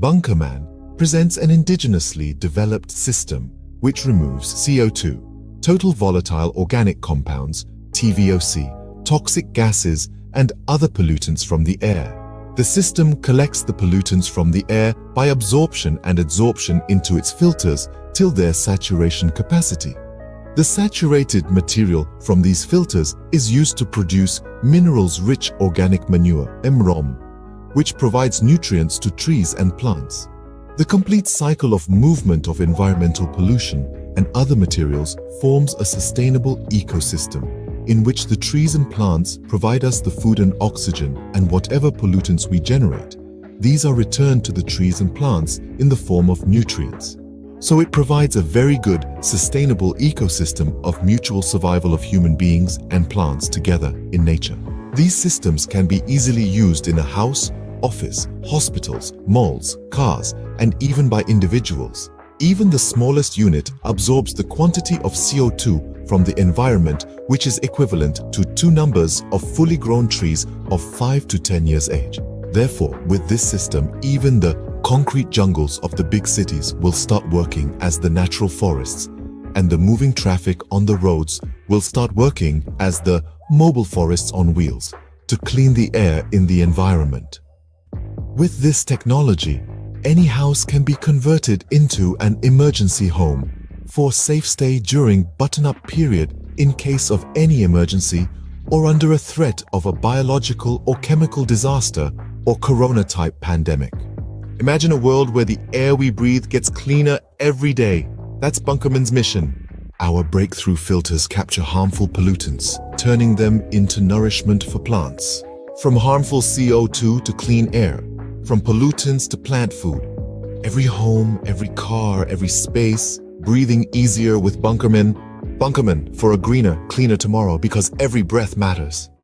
Bunkerman presents an indigenously developed system which removes CO2, total volatile organic compounds, TVOC, toxic gases, and other pollutants from the air. The system collects the pollutants from the air by absorption and adsorption into its filters till their saturation capacity. The saturated material from these filters is used to produce minerals-rich organic manure, MROM, which provides nutrients to trees and plants. The complete cycle of movement of environmental pollution and other materials forms a sustainable ecosystem, in which the trees and plants provide us the food and oxygen, and whatever pollutants we generate, these are returned to the trees and plants in the form of nutrients. So it provides a very good, sustainable ecosystem of mutual survival of human beings and plants together in nature. These systems can be easily used in a house, office, hospitals, malls, cars, and even by individuals. Even the smallest unit absorbs the quantity of CO2 from the environment, which is equivalent to two numbers of fully grown trees of 5 to 10 years age. Therefore, with this system, even the concrete jungles of the big cities will start working as the natural forests, and the moving traffic on the roads will start working as the mobile forests on wheels to clean the air in the environment. With this technology, any house can be converted into an emergency home for safe stay during button-up period in case of any emergency or under a threat of a biological or chemical disaster or corona-type pandemic. Imagine a world where the air we breathe gets cleaner every day. That's Bunkerman's mission. Our breakthrough filters capture harmful pollutants, turning them into nourishment for plants. From harmful CO2 to clean air, from pollutants to plant food. Every home, every car, every space, breathing easier with Bunkerman. Bunkerman, for a greener, cleaner tomorrow, because every breath matters.